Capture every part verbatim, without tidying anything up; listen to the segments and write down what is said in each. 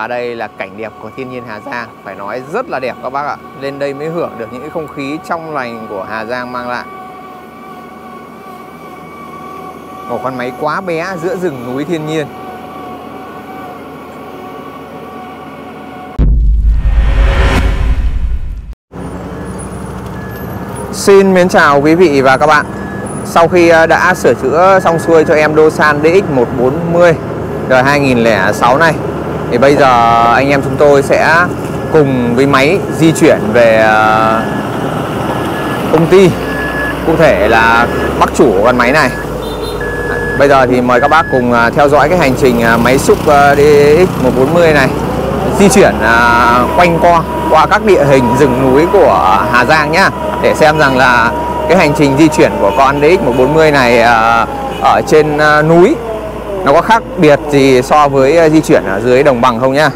Và đây là cảnh đẹp của thiên nhiên Hà Giang, phải nói rất là đẹp các bác ạ. Lên đây mới hưởng được những cái không khí trong lành của Hà Giang mang lại. Một con máy quá bé giữa rừng núi thiên nhiên. Xin mến chào quý vị và các bạn. Sau khi đã sửa chữa xong xuôi cho em Doosan D X một bốn mươi đời hai nghìn không trăm lẻ sáu này, thì bây giờ anh em chúng tôi sẽ cùng với máy di chuyển về công ty, cụ thể là bác chủ của con máy này. Bây giờ thì mời các bác cùng theo dõi cái hành trình máy xúc D X một bốn mươi này di chuyển quanh co qua các địa hình rừng núi của Hà Giang nhá, để xem rằng là cái hành trình di chuyển của con D X một bốn mươi này ở trên núi nó có khác biệt gì so với di chuyển ở dưới đồng bằng không nhá.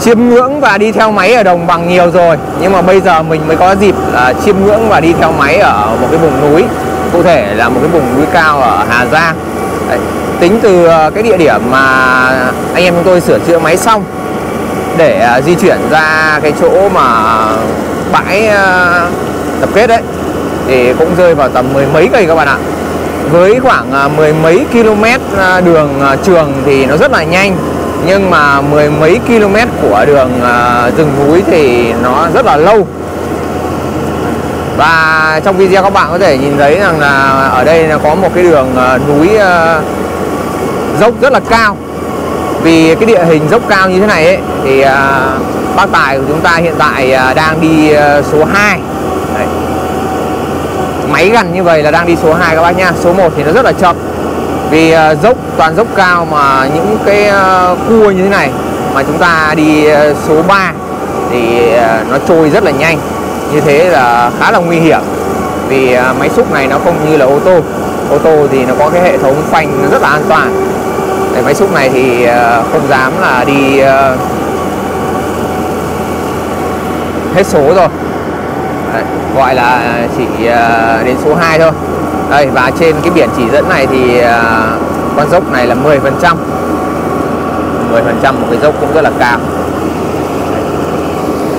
Chiêm ngưỡng và đi theo máy ở đồng bằng nhiều rồi, nhưng mà bây giờ mình mới có dịp uh, chiêm ngưỡng và đi theo máy ở một cái vùng núi, cụ thể là một cái vùng núi cao ở Hà Giang. Đấy, tính từ cái địa điểm mà anh em chúng tôi sửa chữa máy xong để uh, di chuyển ra cái chỗ mà bãi uh, tập kết đấy, thì cũng rơi vào tầm mười mấy cây các bạn ạ. Với khoảng uh, mười mấy km uh, đường uh, trường thì nó rất là nhanh, nhưng mà mười mấy km của đường uh, rừng núi thì nó rất là lâu. Và trong video các bạn có thể nhìn thấy rằng là ở đây là có một cái đường uh, núi uh, dốc rất là cao. Vì cái địa hình dốc cao như thế này ấy, thì uh, bác tài của chúng ta hiện tại uh, đang đi uh, số hai. Đấy. Máy gần như vậy là đang đi số hai các bác nha. Số một thì nó rất là chậm, vì uh, dốc toàn dốc cao, mà những cái uh, cua như thế này mà chúng ta đi uh, số ba thì uh, nó trôi rất là nhanh, như thế là khá là nguy hiểm. Vì uh, máy xúc này nó không như là ô tô. Ô tô thì nó có cái hệ thống phanh rất là an toàn. Để máy xúc này thì uh, không dám là đi uh, hết số rồi. Đấy, gọi là chỉ uh, đến số hai thôi. Đây, và trên cái biển chỉ dẫn này thì uh, con dốc này là mười phần trăm, mười phần trăm một cái dốc cũng rất là cao.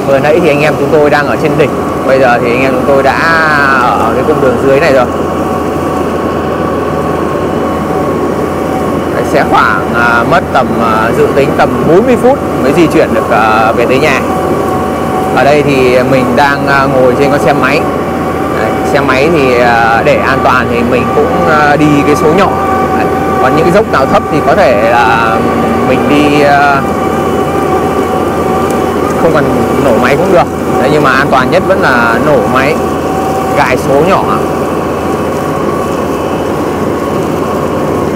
Vừa nãy thì anh em chúng tôi đang ở trên đỉnh, bây giờ thì anh em chúng tôi đã ở cái cung đường dưới này rồi. Đấy, sẽ khoảng uh, mất tầm uh, dự tính tầm bốn mươi phút mới di chuyển được uh, về tới nhà. Ở đây thì mình đang uh, ngồi trên con xe máy. Xe máy thì để an toàn thì mình cũng đi cái số nhỏ. Đấy. Còn những cái dốc nào thấp thì có thể là mình đi không cần nổ máy cũng được. Đấy, nhưng mà an toàn nhất vẫn là nổ máy, cài số nhỏ.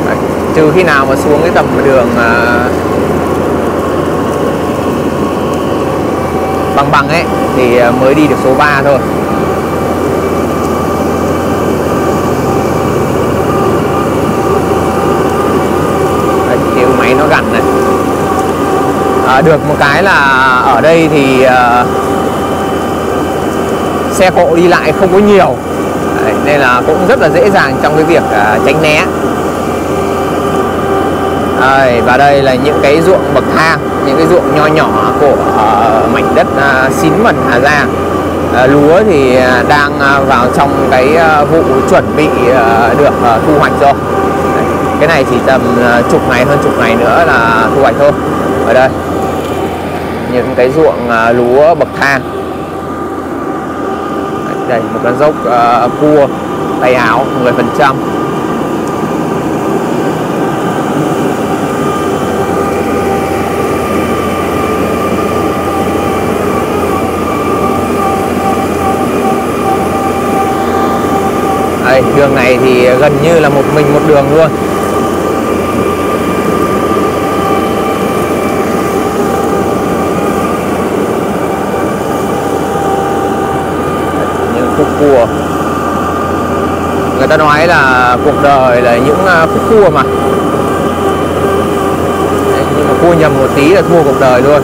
Đấy. Trừ khi nào mà xuống cái tầm đường bằng bằng ấy thì mới đi được số ba thôi. Nó gần này. À, được một cái là ở đây thì uh, xe cộ đi lại không có nhiều. Đấy, nên là cũng rất là dễ dàng trong cái việc uh, tránh né. Đấy, và đây là những cái ruộng bậc thang, những cái ruộng nho nhỏ của uh, mảnh đất uh, xín mần Hà Giang. Uh, lúa thì uh, đang uh, vào trong cái uh, vụ chuẩn bị uh, được uh, thu hoạch rồi. Cái này chỉ tầm chục ngày, hơn chục ngày nữa là thu hoạch thôi. Ở đây những cái ruộng lúa bậc thang. Đây, một con dốc uh, cua tay áo mười phần trăm. Đây, đường này thì gần như là một mình một đường luôn. Cua. Người ta nói là cuộc đời là những khúc cua mà. Đấy, nhưng mà cua nhầm một tí là thua cuộc đời luôn.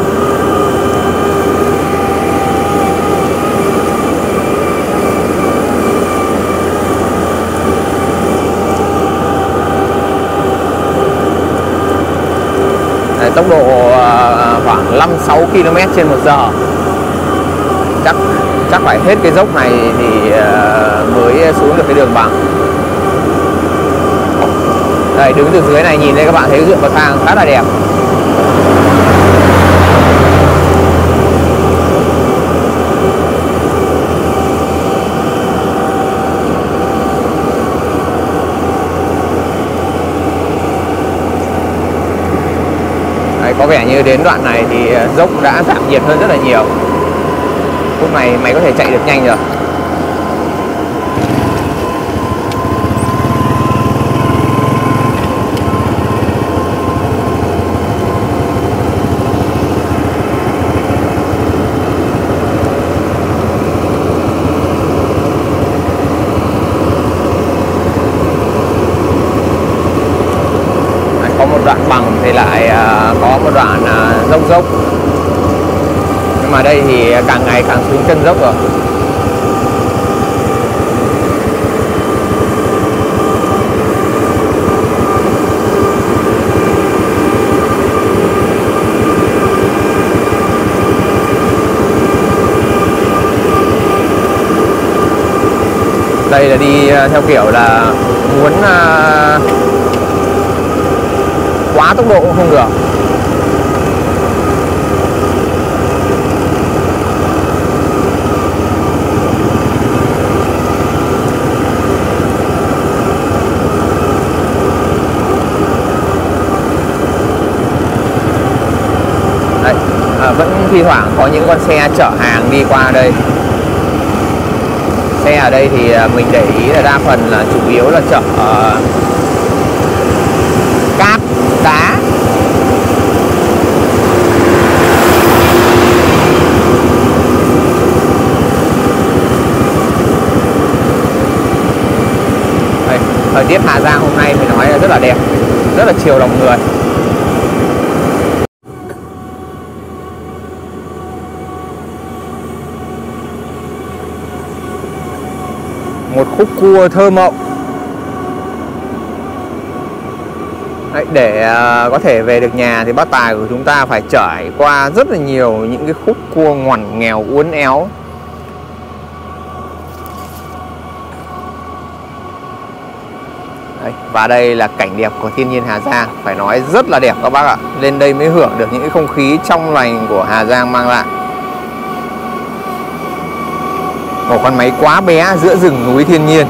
tốc độ khoảng năm sáu ki lô mét trên một giờ. Chắc chắc phải hết cái dốc này thì mới xuống được cái đường bằng. Đây, đứng từ dưới này nhìn đây các bạn thấy ruộng bậc thang khá là đẹp. Có vẻ như đến đoạn này thì dốc đã giảm nhiệt hơn rất là nhiều. Lúc này mày có thể chạy được nhanh rồi. Có một đoạn bằng thì lại có một đoạn dốc dốc. Nhưng mà đây thì càng ngày càng xuống chân dốc rồi. Đây là đi theo kiểu là muốn quá tốc độ cũng không được. Đấy, à, vẫn thi thoảng có những con xe chở hàng đi qua đây. Xe ở đây thì mình để ý là đa phần là chủ yếu là chở uh, cát, đá. Đây, thời tiết Hà Giang hôm nay mình nói là rất là đẹp, rất là chiều lòng người. Một khúc cua thơ mộng. Đấy, để uh, có thể về được nhà thì bác tài của chúng ta phải trải qua rất là nhiều những cái khúc cua ngoằn nghèo uốn éo. Đấy, và đây là cảnh đẹp của thiên nhiên Hà Giang, phải nói rất là đẹp các bác ạ. Lên đây mới hưởng được những cái không khí trong lành của Hà Giang mang lại. Một con máy quá bé giữa rừng núi thiên nhiên.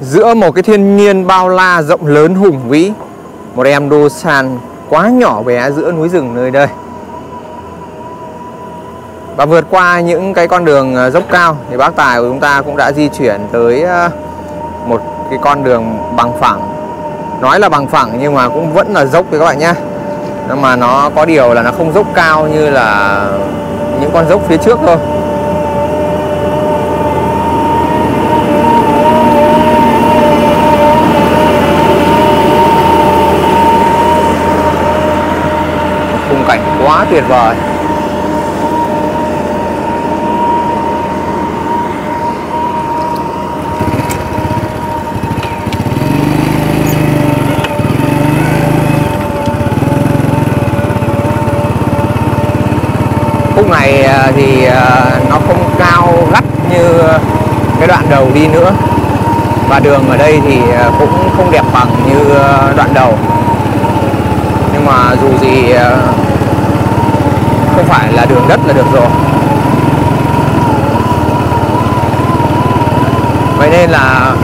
Giữa một cái thiên nhiên bao la rộng lớn hùng vĩ, một em Doosan quá nhỏ bé giữa núi rừng nơi đây. Và vượt qua những cái con đường dốc cao thì bác tài của chúng ta cũng đã di chuyển tới một cái con đường bằng phẳng. Nói là bằng phẳng nhưng mà cũng vẫn là dốc đấy các bạn nhé. Nhưng mà nó có điều là nó không dốc cao như là những con dốc phía trước thôi. Khung cảnh quá tuyệt vời. Khúc này thì nó không cao gắt như cái đoạn đầu đi nữa. Và đường ở đây thì cũng không đẹp bằng như đoạn đầu. Nhưng mà dù gì không phải là đường đất là được rồi. Vậy nên là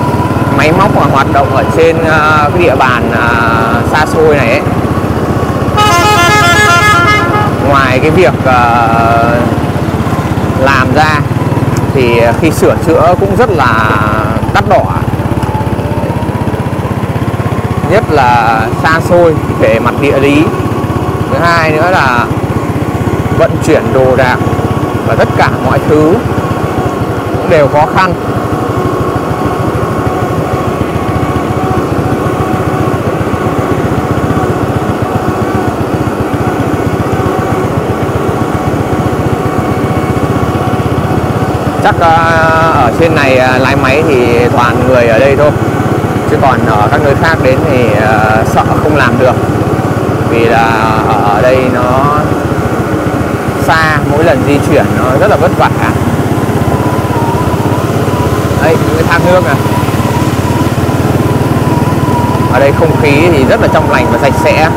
máy móc mà hoạt động ở trên cái địa bàn xa xôi này ấy, ngoài cái việc uh, làm ra thì khi sửa chữa cũng rất là đắt đỏ. Nhất là xa xôi về mặt địa lý. Thứ hai nữa là vận chuyển đồ đạc và tất cả mọi thứ cũng đều khó khăn. chắc ở trên này lái máy thì toàn người ở đây thôi, chứ còn ở các nơi khác đến thì sợ không làm được, vì là ở đây nó xa, mỗi lần di chuyển nó rất là vất vả. Đây, cái thác nước này, ở đây không khí thì rất là trong lành và sạch sẽ.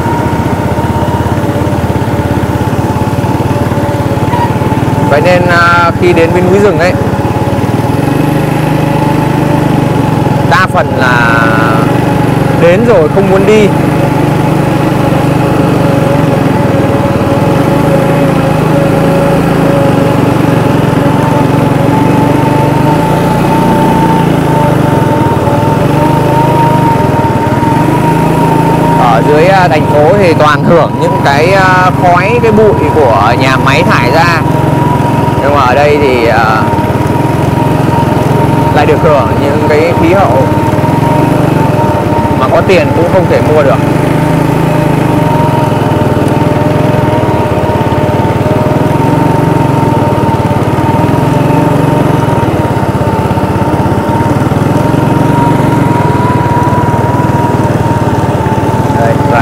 Vậy nên khi đến bên núi rừng ấy, đa phần là đến rồi không muốn đi. Dưới thành phố thì toàn hưởng những cái khói, cái bụi của nhà máy thải ra, nhưng mà ở đây thì lại được hưởng những cái khí hậu mà có tiền cũng không thể mua được.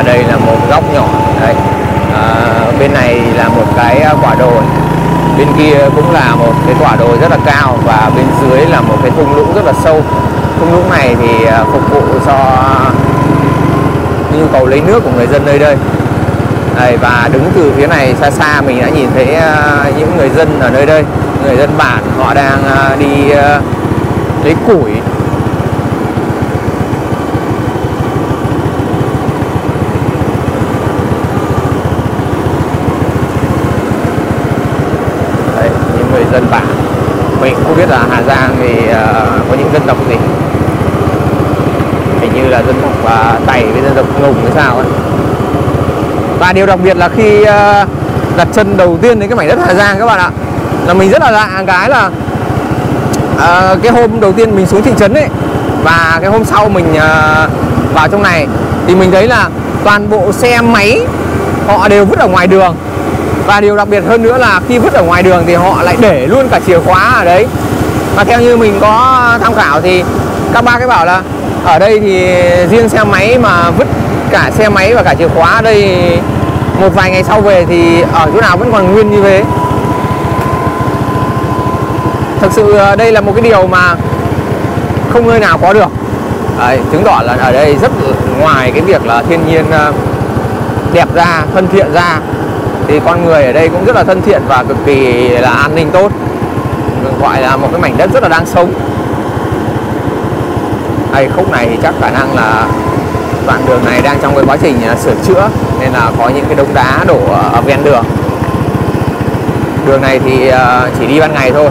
Đây là một góc nhỏ đấy. À, bên này là một cái quả đồi, bên kia cũng là một cái quả đồi rất là cao, và bên dưới là một cái thung lũng rất là sâu. Thung lũng này thì phục vụ cho nhu cầu lấy nước của người dân nơi đây. Đấy, và đứng từ phía này xa xa mình đã nhìn thấy những người dân ở nơi đây, người dân bản, họ đang đi lấy củi. Dân bản, mình không biết là Hà Giang thì uh, có những dân tộc gì, hình như là dân tộc uh, Tày với dân tộc Nùng hay sao ấy. Và điều đặc biệt là khi uh, đặt chân đầu tiên đến cái mảnh đất Hà Giang các bạn ạ, là mình rất là lạ cái là uh, cái hôm đầu tiên mình xuống thị trấn ấy, và cái hôm sau mình uh, vào trong này thì mình thấy là toàn bộ xe máy họ đều vứt ở ngoài đường. Và điều đặc biệt hơn nữa là khi vứt ở ngoài đường thì họ lại để luôn cả chìa khóa ở đấy. Và theo như mình có tham khảo thì các bác ấy bảo là ở đây thì riêng xe máy mà vứt cả xe máy và cả chìa khóa ở đây, một vài ngày sau về thì ở chỗ nào vẫn còn nguyên như thế. Thực sự đây là một cái điều mà không nơi nào có được đấy, chứng tỏ là ở đây rất, ngoài cái việc là thiên nhiên đẹp ra, thân thiện ra, thì con người ở đây cũng rất là thân thiện và cực kỳ là an ninh tốt. Mình gọi là một cái mảnh đất rất là đáng sống. Đây, khúc này thì chắc khả năng là đoạn đường này đang trong cái quá trình sửa chữa, nên là có những cái đống đá đổ ở ven đường. Đường này thì chỉ đi ban ngày thôi,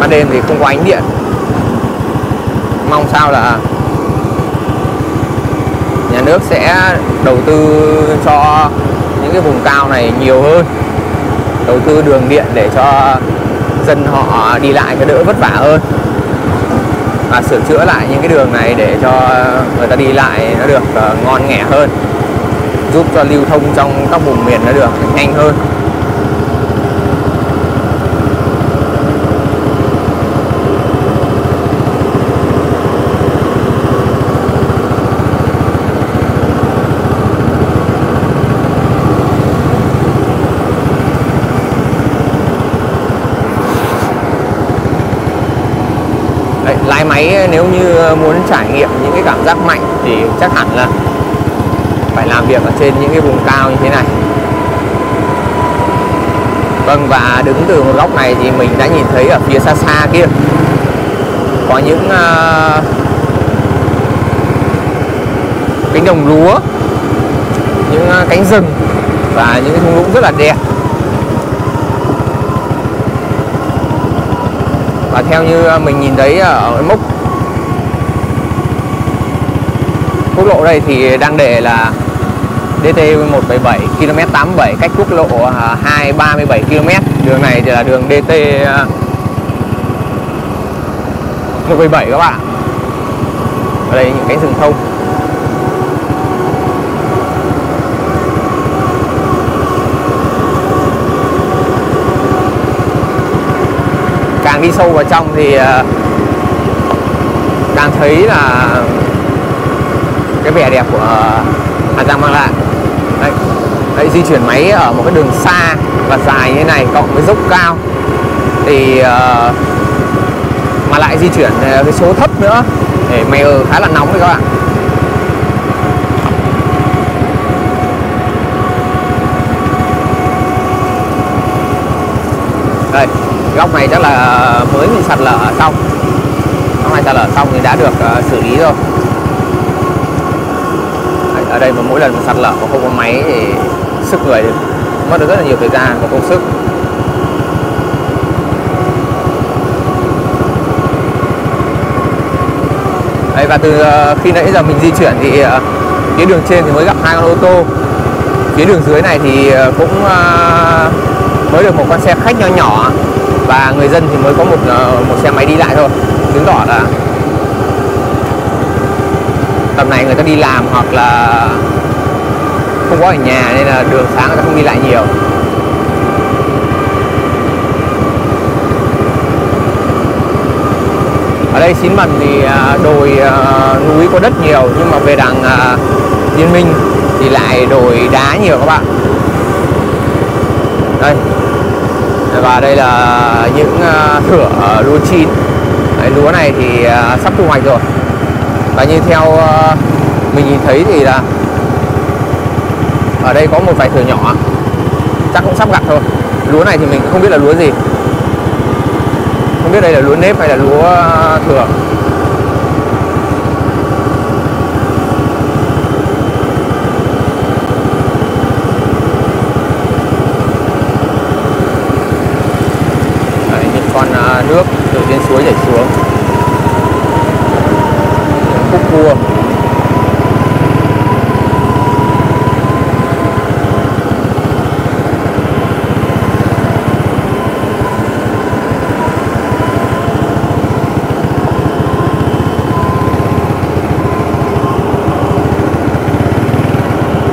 ban đêm thì không có ánh điện. Mong sao là nhà nước sẽ đầu tư cho những cái vùng cao này nhiều hơn, đầu tư đường điện để cho dân họ đi lại cho đỡ vất vả hơn, và sửa chữa lại những cái đường này để cho người ta đi lại nó được ngon nghẻ hơn, giúp cho lưu thông trong các vùng miền nó được nhanh hơn. Lái máy nếu như muốn trải nghiệm những cái cảm giác mạnh thì chắc hẳn là phải làm việc ở trên những cái vùng cao như thế này. Vâng, và đứng từ một góc này thì mình đã nhìn thấy ở phía xa xa kia có những uh, cánh đồng lúa, những cánh rừng và những cái thung lũng rất là đẹp. Và theo như mình nhìn thấy ở cái mốc quốc lộ đây thì đang để là đê tê một bảy bảy, ki lô mét tám mươi bảy, cách quốc lộ hai ba mươi bảy ki lô mét. Đường này thì là đường đê tê một bảy bảy các bạn. Ở đây những cánh rừng thông. đi sâu vào trong thì đang thấy là cái vẻ đẹp của Hà Giang mang lại. Đấy, đấy, di chuyển máy ở một cái đường xa và dài như thế này cộng với dốc cao thì uh, mà lại di chuyển cái số thấp nữa để mày ở khá là nóng đấy các bạn. Đây, góc này chắc là mới bị sạt lở xong, góc này sạt lở xong thì đã được uh, xử lý rồi. Ở đây mà mỗi lần mà sạt lở mà không có máy thì sức người thì mất được rất là nhiều thời gian và công sức. Đấy, và từ khi nãy giờ mình di chuyển thì phía đường trên thì mới gặp hai con ô tô, phía đường dưới này thì cũng mới được một con xe khách nho nhỏ và người dân thì mới có một một xe máy đi lại thôi, chứng tỏ là tầm này người ta đi làm hoặc là không có ở nhà nên là đường sáng người ta không đi lại nhiều. Ở đây Xín Mần thì đồi núi có đất nhiều, nhưng mà về đằng Yên Minh thì lại đồi đá nhiều các bạn. Đây, và đây là những thửa lúa chín. Đấy, lúa này thì sắp thu hoạch rồi. Và như theo mình nhìn thấy thì là ở đây có một vài thửa nhỏ, chắc cũng sắp gặt thôi. Lúa này thì mình không biết là lúa gì, không biết đây là lúa nếp hay là lúa thường. Đấy, những con nước từ trên suối chảy xuống, khúc cua.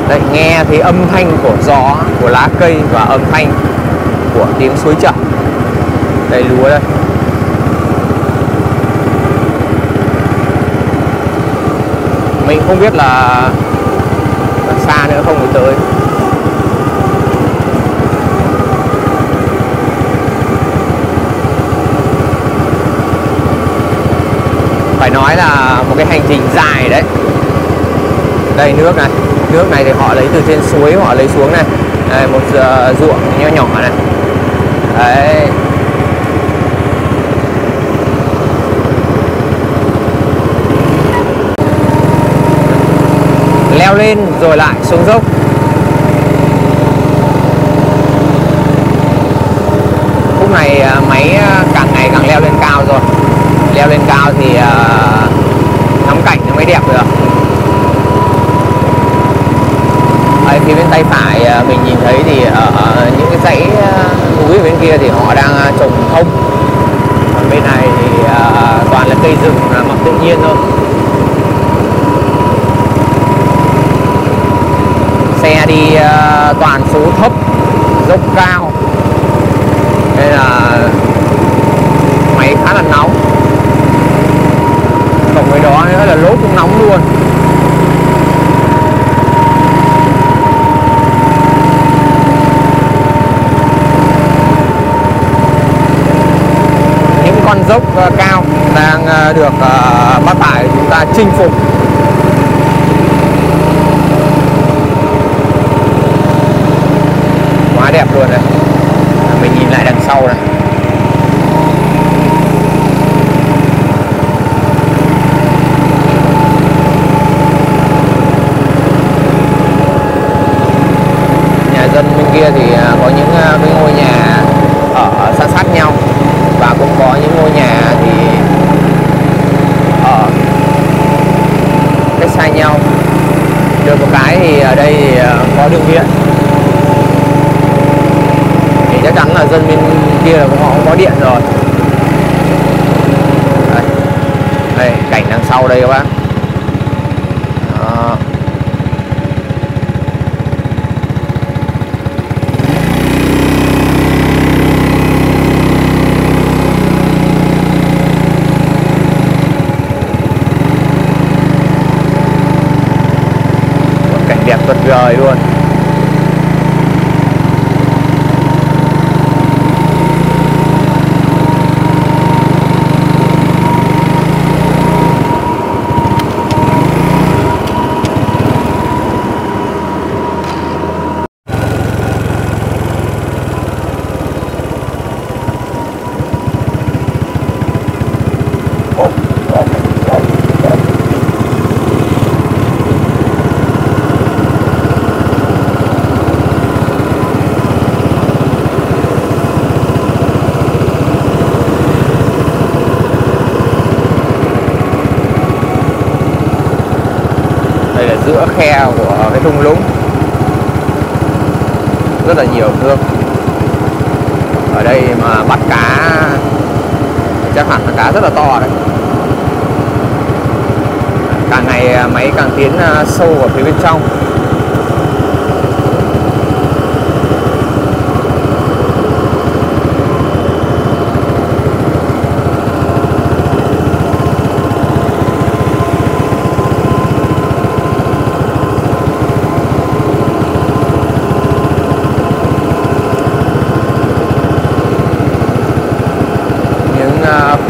Đấy, nghe thấy âm thanh của gió, của lá cây và âm thanh của tiếng suối chảy. Đây, lúa đây. Mình không biết là xa nữa không có tới. Phải nói là một cái hành trình dài đấy. Đây, nước này, nước này thì họ lấy từ trên suối họ lấy xuống này. Đây, một uh, ruộng nhỏ nhỏ này. Đấy, leo lên rồi lại xuống dốc. Lúc này uh, máy càng ngày càng leo lên cao rồi, leo lên cao thì uh, ngắm cảnh nó mới đẹp được. Ở phía bên tay phải mình nhìn thấy thì ở những cái dãy núi bên kia thì họ đang trồng thông, còn bên này thì toàn là cây rừng mọc tự nhiên thôi. Xe đi toàn số thấp dốc cao nên là máy khá là nóng, cộng với đó nữa là lốp cũng nóng luôn. Dốc cao đang được uh, bác tải chúng ta chinh phục. Quá đẹp luôn này. Mình nhìn lại đằng sau này. Nhà dân bên kia thì uh, có những uh, cái ngôi nhà ở sát sát nhau, và cũng có những ngôi nhà thì ở cách xa nhau. Được một cái thì ở đây thì có đường điện, thì chắc chắn là dân bên kia là họ cũng có điện rồi. Đây, đây cảnh đằng sau đây các bác. Đó, tuyệt vời luôn. Giữa khe của cái thung lũng rất là nhiều nước ở đây mà bắt cá, chắc hẳn là cá rất là to đấy. Càng ngày máy càng tiến sâu vào phía bên trong.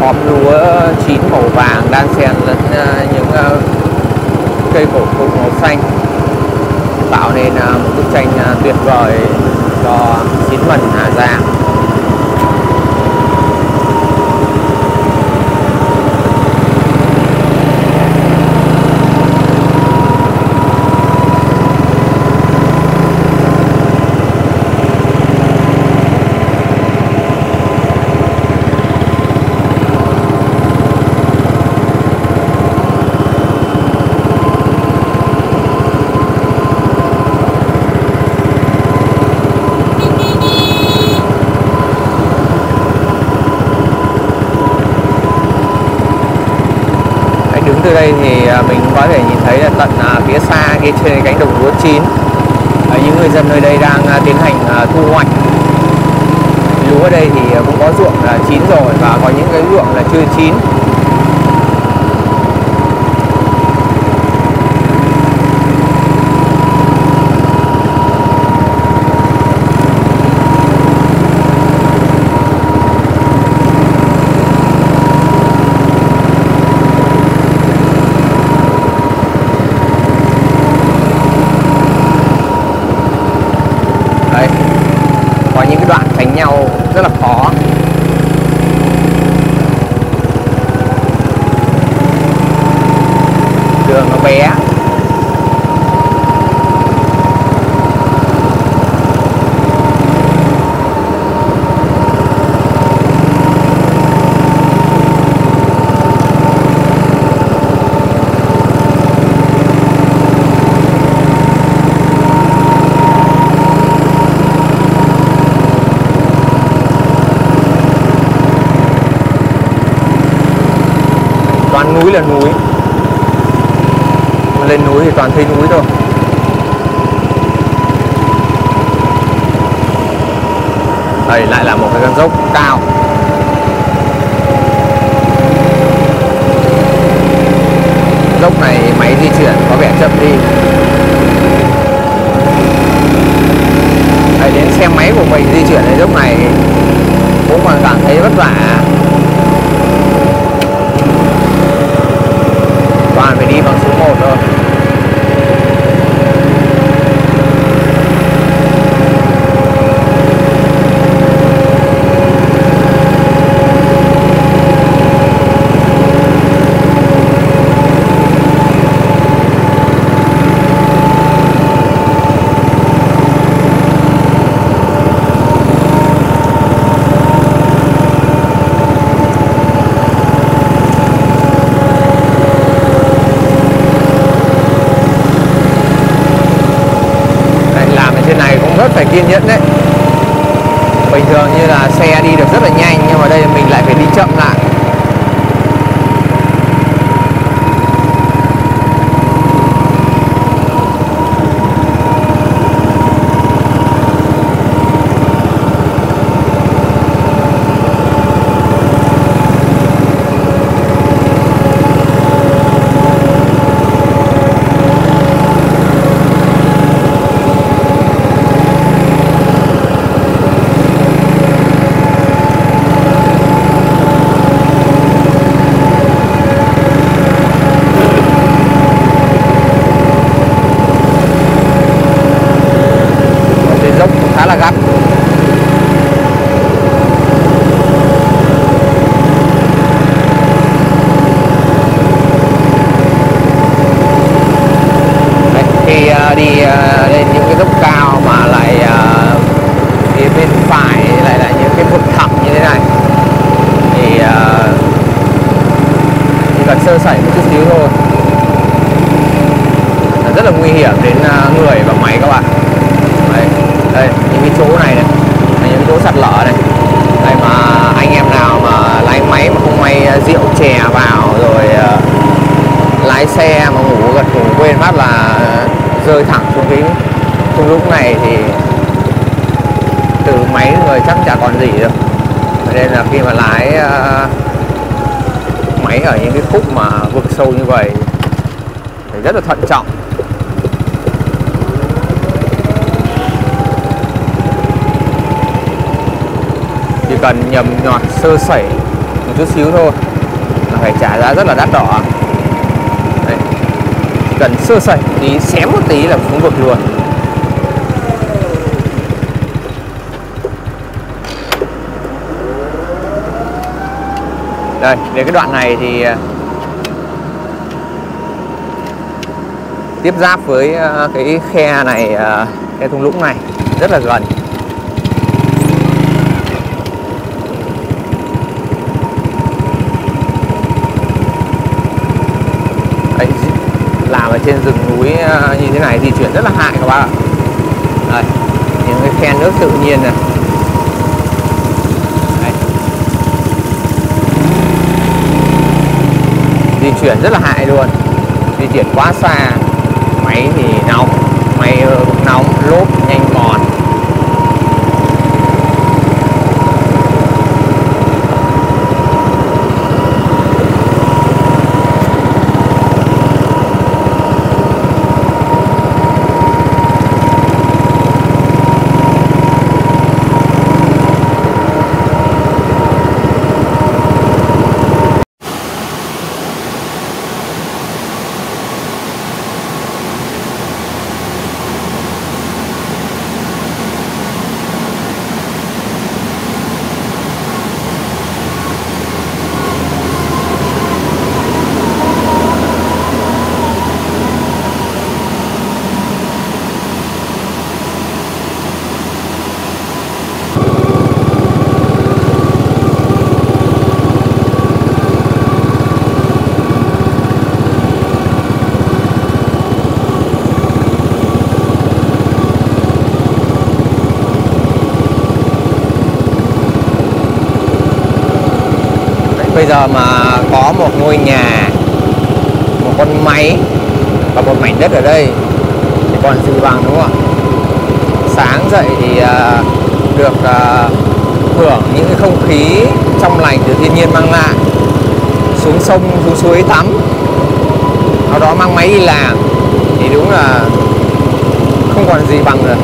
Khóm lúa chín màu vàng đang xen lẫn những cây cổ thụ màu xanh, tạo nên một bức tranh tuyệt vời cho chín phần Hà Giang. Từ đây thì mình có thể nhìn thấy là tận phía xa kia trên cánh đồng lúa chín, những người dân nơi đây đang tiến hành thu hoạch lúa. Ở đây thì cũng có ruộng là chín rồi và có những cái ruộng là chưa chín. Nhau rất là khó. Đường nó bé. Toàn núi là núi, mà lên núi thì toàn thấy núi thôi. Đây lại là một cái con dốc cao. Dốc này máy di chuyển có vẻ chậm đi. Đấy, đến xe máy của mình di chuyển ở dốc này cũng còn cảm thấy vất vả. Toàn phải đi bằng số một thôi. Phải kiên nhẫn đấy. Bình thường như là xe đi được rất là nhanh, nhưng mà đây mình lại phải đi chậm lại. đi lên những cái dốc cao mà lại phía bên phải lại là những cái vực thẳm như thế này thì chỉ cần sơ sẩy một chút xíu thôi là rất là nguy hiểm đến người và máy các bạn. Đấy, đây những cái chỗ này này là những chỗ sạt lở này. Đây mà anh em nào mà lái máy mà không may rượu chè vào rồi lái xe mà ngủ gật ngủ quên phát là rơi thẳng xuống cái thung lũng này thì từ máy người chắc chả còn gì được. Nên là khi mà lái uh, máy ở những cái khúc mà vực sâu như vậy phải rất là thận trọng. Chỉ cần nhầm nhọt sơ sẩy một chút xíu thôi là phải trả giá rất là đắt đỏ. Đấy. Chỉ cần sơ sẩy tí, xém một tí là xuống vực luôn. Đây, đến cái đoạn này thì tiếp giáp với cái khe này, cái thung lũng này rất là gần. Đấy, làm ở trên rừng núi như thế này di chuyển rất là hại các bác ạ. Đây, những cái khe nước tự nhiên này. Di chuyển rất là hại luôn, di chuyển quá xa, máy thì nóng, máy nóng, lốp nhanh mòn. Bây giờ mà có một ngôi nhà, một con máy và một mảnh đất ở đây thì còn gì bằng, đúng không ạ? Sáng dậy thì uh, được uh, hưởng những cái không khí trong lành từ thiên nhiên mang lại, xuống sông xuống suối tắm, sau đó mang máy đi làm thì đúng là không còn gì bằng rồi.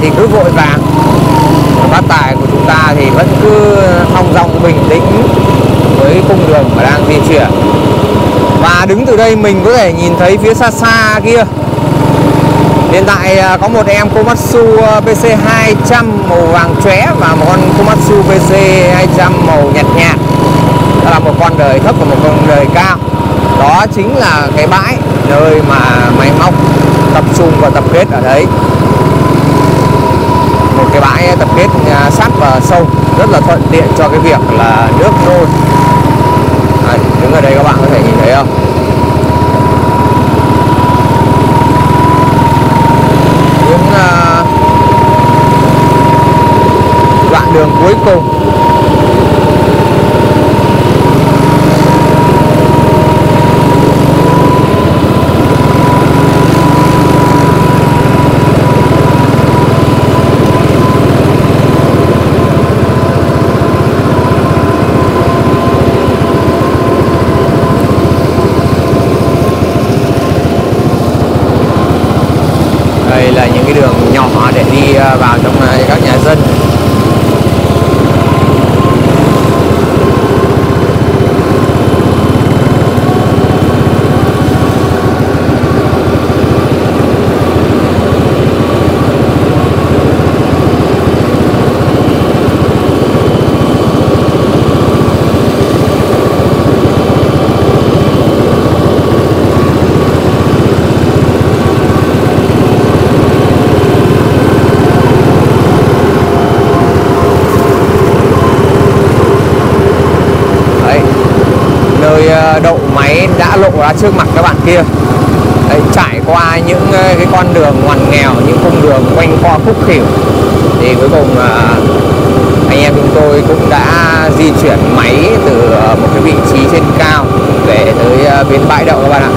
Thì cứ vội vàng, phát tài của chúng ta thì vẫn cứ thong dong bình tĩnh với cung đường mà đang di chuyển. Và đứng từ đây mình có thể nhìn thấy phía xa xa kia, hiện tại có một em Komatsu P C hai trăm màu vàng chóe và một con Komatsu P C hai trăm màu nhạt nhạt. Đó là một con đời thấp và một con đời cao. Đó chính là cái bãi nơi mà máy móc tập trung và tập kết ở đấy. Một cái bãi tập kết sát và sâu, rất là thuận tiện cho cái việc là nước nôn. Đấy, đứng ở đây các bạn có thể nhìn thấy không? Những uh, đoạn đường cuối cùng. Đây là những cái đường nhỏ để đi vào trong các nhà dân. Đậu máy đã lộ ra trước mặt các bạn kia. Đấy, trải qua những cái con đường ngoằn nghèo, những cung đường quanh co khúc khỉu, thì cuối cùng anh em chúng tôi cũng đã di chuyển máy từ một cái vị trí trên cao về tới bến bãi đậu các bạn ạ.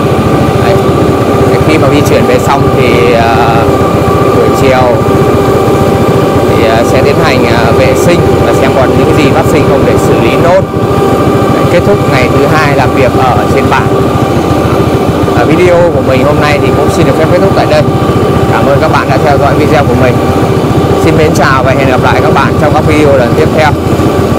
Đấy, khi mà di chuyển về xong thì buổi chiều thì sẽ tiến hành vệ sinh và xem còn những gì phát sinh không để xử lý nốt. Kết thúc ngày thứ hai làm việc ở trên bản. Ở video của mình hôm nay thì cũng xin được phép kết thúc tại đây. Cảm ơn các bạn đã theo dõi video của mình. Xin mến chào và hẹn gặp lại các bạn trong các video lần tiếp theo.